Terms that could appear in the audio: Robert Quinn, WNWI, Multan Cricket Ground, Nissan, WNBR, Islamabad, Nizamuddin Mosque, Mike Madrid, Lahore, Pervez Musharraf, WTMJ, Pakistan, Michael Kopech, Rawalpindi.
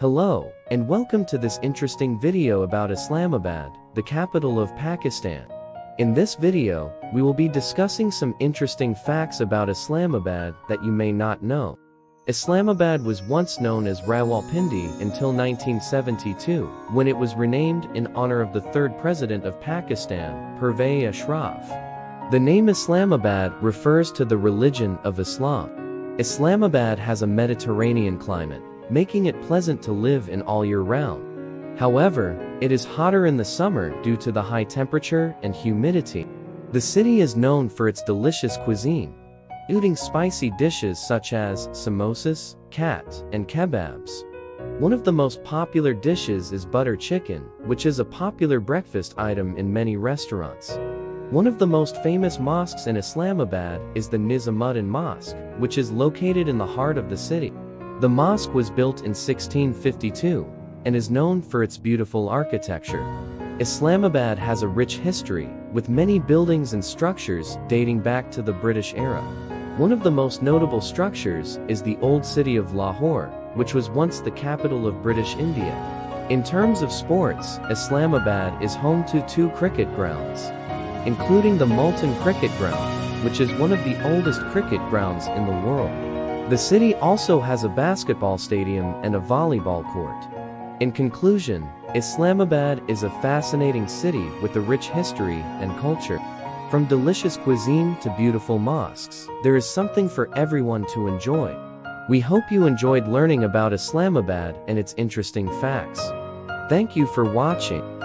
Hello, and welcome to this interesting video about Islamabad, the capital of Pakistan. In this video, we will be discussing some interesting facts about Islamabad that you may not know. Islamabad was once known as Rawalpindi until 1972, when it was renamed in honor of the third president of Pakistan, Pervez Musharraf. The name Islamabad refers to the religion of Islam. Islamabad has a Mediterranean climate, making it pleasant to live in all year round. However, it is hotter in the summer due to the high temperature and humidity. The city is known for its delicious cuisine, eating spicy dishes such as samosas, kat, and kebabs. One of the most popular dishes is butter chicken, which is a popular breakfast item in many restaurants. One of the most famous mosques in Islamabad is the Nizamuddin Mosque, which is located in the heart of the city. The mosque was built in 1652 and is known for its beautiful architecture. Islamabad has a rich history, with many buildings and structures dating back to the British era. One of the most notable structures is the old city of Lahore, which was once the capital of British India. In terms of sports, Islamabad is home to two cricket grounds, including the Multan Cricket Ground, which is one of the oldest cricket grounds in the world. The city also has a basketball stadium and a volleyball court. In conclusion, Islamabad is a fascinating city with a rich history and culture. From delicious cuisine to beautiful mosques, there is something for everyone to enjoy. We hope you enjoyed learning about Islamabad and its interesting facts. Thank you for watching.